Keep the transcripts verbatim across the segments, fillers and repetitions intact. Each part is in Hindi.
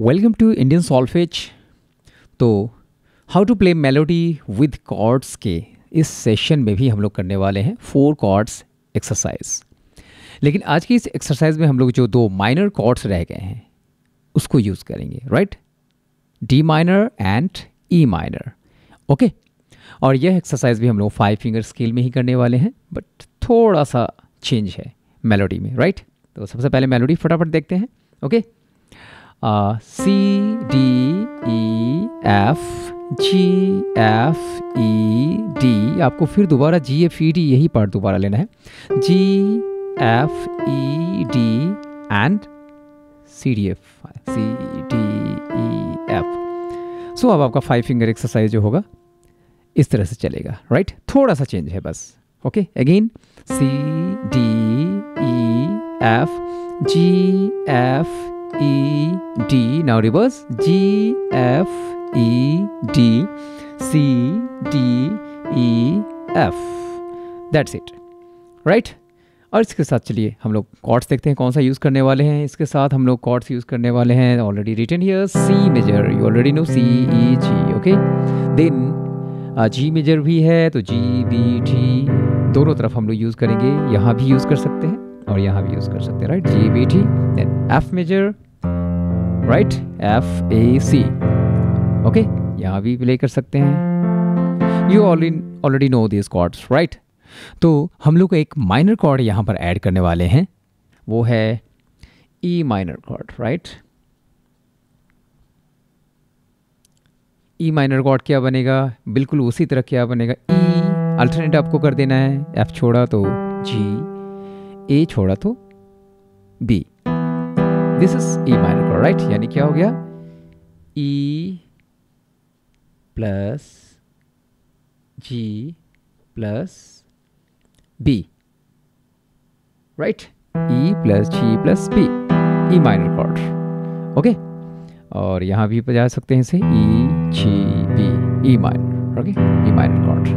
Welcome to Indian solfege. तो how to play melody with chords के इस सेशन में भी हम लोग करने वाले हैं फोर कॉर्ड्स एक्सरसाइज। लेकिन आज की इस एक्सरसाइज में हम लोग जो दो माइनर कॉर्ड्स रह गए हैं उसको यूज़ करेंगे, right? D minor and E minor, okay. और यह एक्सरसाइज भी हम लोग फाइव फिंगर स्केल में ही करने वाले हैं, बट थोड़ा सा चेंज है मेलोडी में, राइट? तो सबसे पहले मेलोडी फटाफट देखते हैं, okay. C, D, E, F, G, F, E, D। आपको फिर दोबारा G, F, E, D यही पार्ट दोबारा लेना है। G, F, E, D and C, D, F, C, D, E, F। So so, अब आपका फाइव फिंगर एक्सरसाइज जो होगा इस तरह से चलेगा, राइट right? थोड़ा सा चेंज है बस, okay. Again C, D, E, F, G, F, E, D। Now reverse. G, F, E, D, C, D, E, F. That's it, right? और इसके साथ चलिए हम लोग कॉर्ड्स देखते हैं कौन सा यूज़ करने वाले हैं। इसके साथ हम लोग कॉर्ड्स यूज़ करने वाले हैं already written here, C major, you already know, C, E, G, okay. Then G major भी है तो G, B, G दोनों तरफ हम लोग यूज़ करेंगे। यहाँ भी यूज़ कर सकते हैं और यहाँ भी यूज़ कर सकते हैं, right? G, B, T. Then F major, right? F, A, C, okay. यहाँ भी प्ले कर सकते हैं। You already know this chords, right? तो हम लोग एक माइनर कॉर्ड यहाँ पर ऐड करने वाले हैं, वो है E minor chord, right? E minor chord क्या बनेगा? बिल्कुल उसी तरह क्या बनेगा, ई अल्टरनेट आपको कर देना है। एफ छोड़ा तो जी, ए छोड़ा तो B. This is E minor chord, right? यानी क्या हो गया, E plus G plus B, right? E plus G plus B, E minor chord, okay. और यहाँ भी बजा सकते हैं इसे, E, G, B, E minor, okay, E minor chord,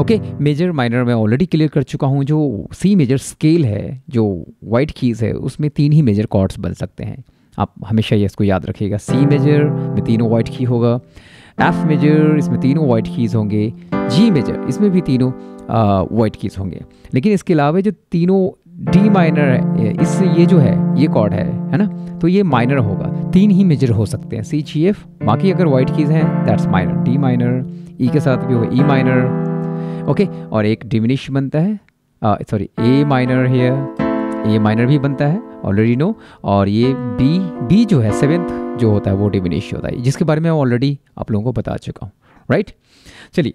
okay. Major minor मैं ऑलरेडी क्लियर कर चुका हूँ। जो सी मेजर स्केल है, जो वाइट कीज़ है, उसमें तीन ही मेजर कॉर्ड्स बन सकते हैं। आप हमेशा ये इसको याद रखिएगा। सी मेजर में तीनों वाइट की होगा, एफ मेजर इसमें तीनों वाइट कीज़ होंगे, जी मेजर इसमें भी तीनों वाइट कीज़ होंगे। लेकिन इसके अलावा जो तीनों डी माइनर, इससे ये जो है ये कॉर्ड है है ना, तो ये माइनर होगा। तीन ही मेजर हो सकते हैं, सी, जी, एफ। बाकी अगर वाइट कीज़ हैं that's minor. D minor, E के साथ भी होगा ई माइनर, ओके okay, और एक डिमिनिश बनता है, सॉरी ए माइनर है, ए माइनर भी बनता है ऑलरेडी नो। और ये बी, बी जो है सेवेंथ जो होता है वो डिमिनिश होता है, जिसके बारे में ऑलरेडी आप लोगों को बता चुका हूँ, राइट right? चलिए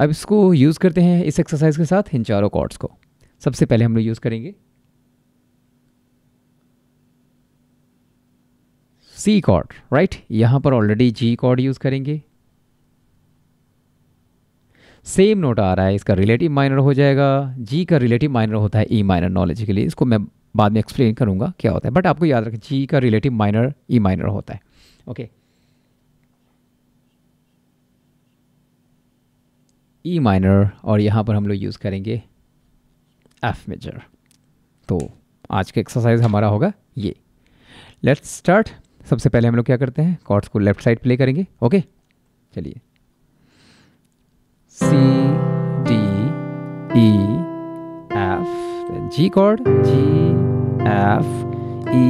अब इसको यूज़ करते हैं इस एक्सरसाइज के साथ इन चारों कॉर्ड्स को। सबसे पहले हम लोग यूज़ करेंगे सी कॉर्ड, राइट? यहाँ पर ऑलरेडी जी कॉर्ड यूज़ करेंगे। सेम नोट आ रहा है, इसका रिलेटिव माइनर हो जाएगा। जी का रिलेटिव माइनर होता है ई माइनर, नॉलेज के लिए इसको मैं बाद में एक्सप्लेन करूंगा क्या होता है, बट आपको याद रखें जी का रिलेटिव माइनर ई माइनर होता है, ओके। ई माइनर, और यहाँ पर हम लोग यूज़ करेंगे एफ मेजर। तो आज का एक्सरसाइज हमारा होगा ये। Let's start. सबसे पहले हम लोग क्या करते हैं, कॉर्ड्स को लेफ्ट साइड प्ले करेंगे, ओके। चलिए C, D, E, F, then G chord, G, F, E,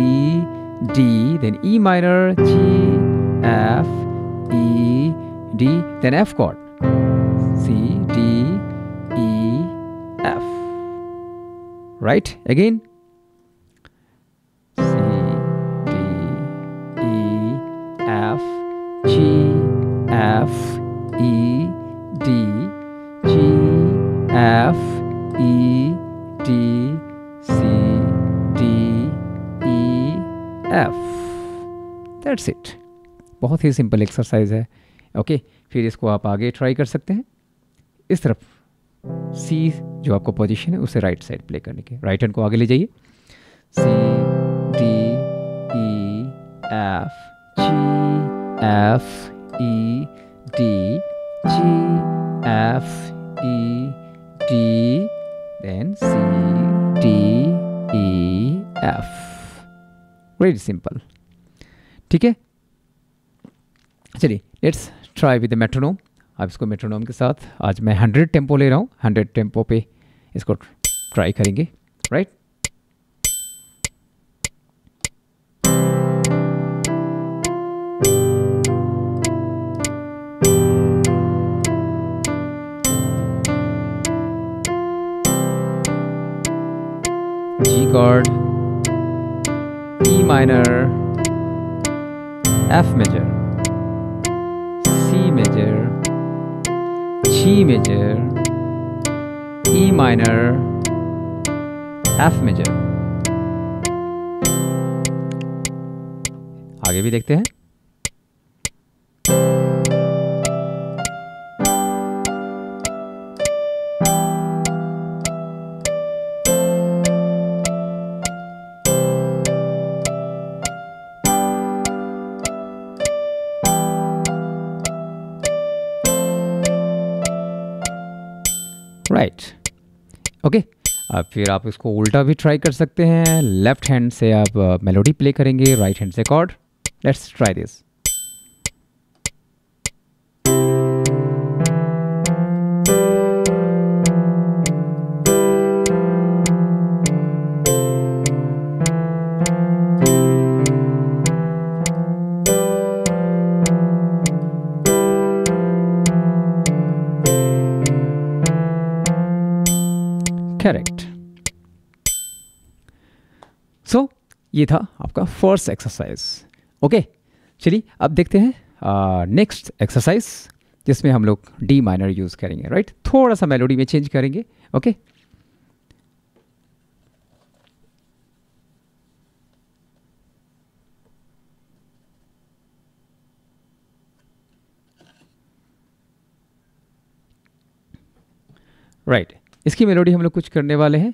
D, then E minor, G, F, E, D, then F chord, C, D, E, F, right? Again, C, D, E, F, G, F, E, D, G, F, E, D, C, D, E, F. That's it. बहुत ही सिंपल एक्सरसाइज है, ओके okay, फिर इसको आप आगे ट्राई कर सकते हैं। इस तरफ C जो आपको पोजीशन है उसे राइट साइड प्ले करने के, राइट हैंड को आगे ले जाइए। C, D, E, F, G, F, E, D, G, F, E, D, then C, D, E, F. Very simple. ठीक है। चलिए लेट्स ट्राई विद मेट्रोनोम। आप इसको मेट्रोनोम के साथ, आज मैं हंड्रेड टेम्पो ले रहा हूँ, हंड्रेड टेम्पो पे इसको ट्राई करेंगे, right. G chord, E minor, F major, C major, G major, E minor, F major. आगे भी देखते हैं। Right, okay. अब फिर आप इसको उल्टा भी ट्राई कर सकते हैं। लेफ्ट हैंड से आप मेलोडी प्ले करेंगे, राइट हैंड से chord. Let's try this. Correct. So ये था आपका फर्स्ट एक्सरसाइज, ओके। चलिए अब देखते हैं नेक्स्ट एक्सरसाइज, जिसमें हम लोग डी माइनर यूज करेंगे, राइट right? थोड़ा सा मेलोडी में चेंज करेंगे, ओके okay? Right right. इसकी मेलोडी हम लोग कुछ करने वाले हैं।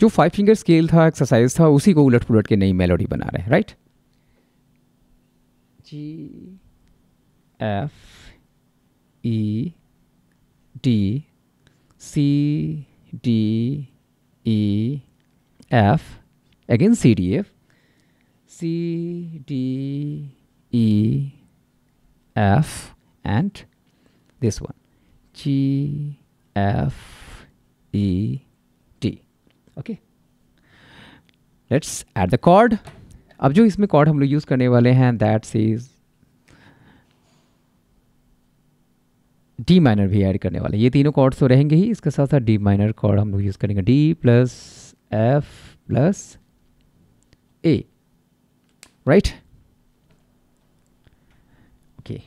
जो फाइव फिंगर स्केल था, एक्सरसाइज था, उसी को उलट पुलट के नई मेलोडी बना रहे हैं, right. G F E D C D E F, again C D F, C D E F and this one G F E T, okay. Let's add the chord. अब जो इसमें कॉर्ड हम लोग यूज करने वाले हैं, दैट्स इज डी माइनर भी ऐड करने वाले। ये तीनों कॉर्ड्स तो रहेंगे ही, इसके साथ साथ डी माइनर कॉर्ड हम लोग यूज करेंगे। D plus F plus A, right, okay.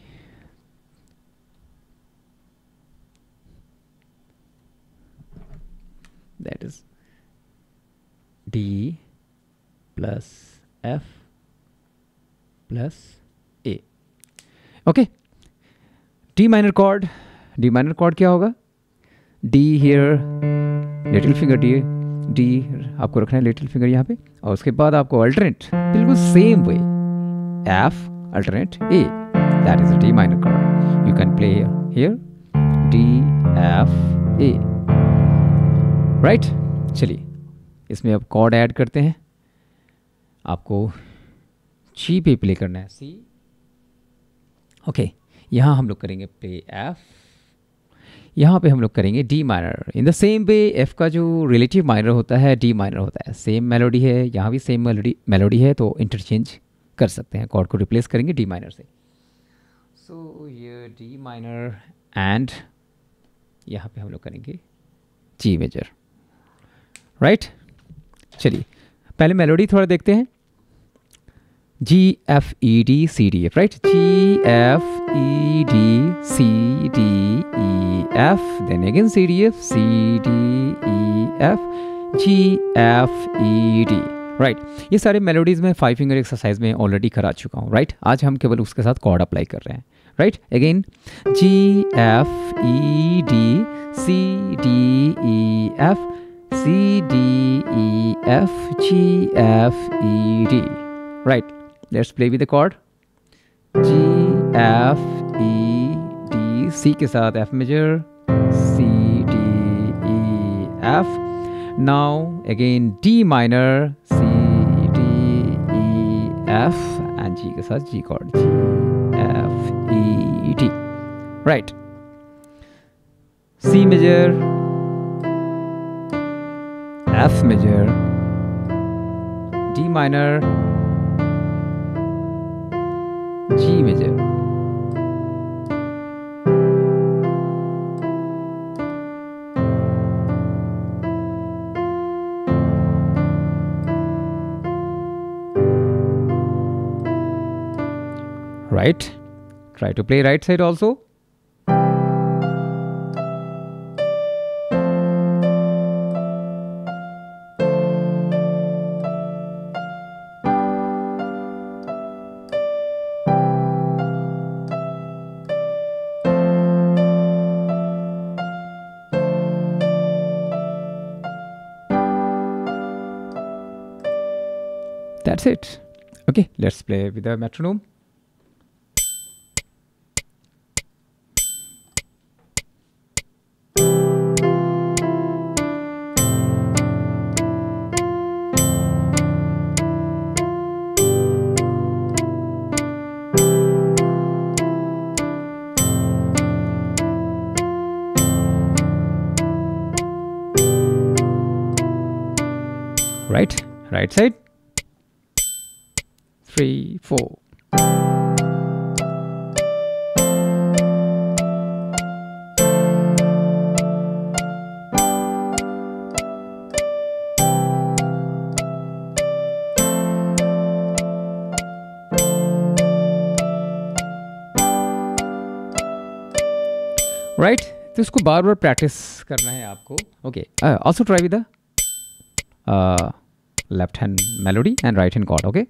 That is D plus F plus A, okay. D minor chord, D minor chord क्या होगा? D here, little finger D, D आपको रखना है little finger यहाँ पे, और उसके बाद आपको alternate बिल्कुल same way F alternate A, that is a D minor chord. You can play here, here D F A, right right? चलिए इसमें अब कॉर्ड ऐड करते हैं। आपको जी पे प्ले करना है, सी, ओके। यहाँ हम लोग करेंगे प्ले एफ, यहाँ पे हम लोग करेंगे D minor. In the same way F का जो रिलेटिव माइनर होता है डी माइनर होता है, सेम मेलोडी है, यहाँ भी सेम मेलोडी मेलोडी है, तो इंटरचेंज कर सकते हैं। कॉर्ड को रिप्लेस करेंगे डी माइनर से। सो ये डी माइनर एंड यहाँ पे हम लोग करेंगे जी मेजर, राइट right? चलिए पहले मेलोडी थोड़ा देखते हैं। G F E D C D F, right, G F E D C D E F, then again C D F, C D E F, G F E D, right. ये सारे मेलोडीज में फाइव फिंगर एक्सरसाइज में ऑलरेडी करा चुका हूँ, राइट right? आज हम केवल उसके साथ कॉर्ड अप्लाई कर रहे हैं, right. Again G F E D C D E F, C D E F, G F E D, right. Let's play with the chord. G F E D C के साथ F major, C D E F. Now again D minor, C D E F and G के साथ G chord, G F E T, right. C major, F major, D minor, G major, right? Try to play right side also. That's it. Okay, let's play with the metronome. Right, right side. Three, four. Right, तो इसको बार बार प्रैक्टिस करना है आपको। Okay, also try with the left hand melody and right hand chord. Okay,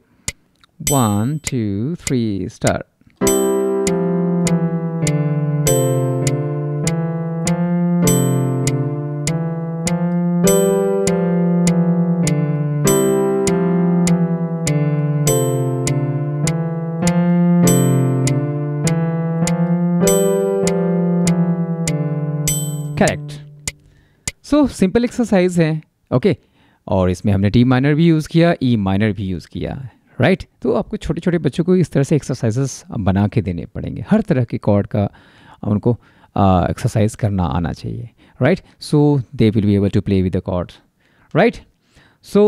one two three start. Correct. So simple exercise है. Okay, और इसमें हमने डी माइनर भी यूज़ किया, ई माइनर भी यूज़ किया, राइट right? तो आपको छोटे छोटे बच्चों को इस तरह से एक्सरसाइजेस बना के देने पड़ेंगे। हर तरह के कॉर्ड का उनको एक्सरसाइज करना आना चाहिए, right. So they will be able to play with the chord, right. So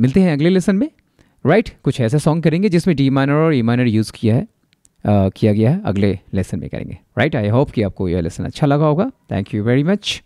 मिलते हैं अगले लेसन में, राइट right? कुछ ऐसा सॉन्ग करेंगे जिसमें डी माइनर और ई माइनर यूज़ किया है uh, किया गया है, अगले लेसन में करेंगे, राइट। आई होप कि आपको यह लेसन अच्छा लगा होगा। Thank you very much.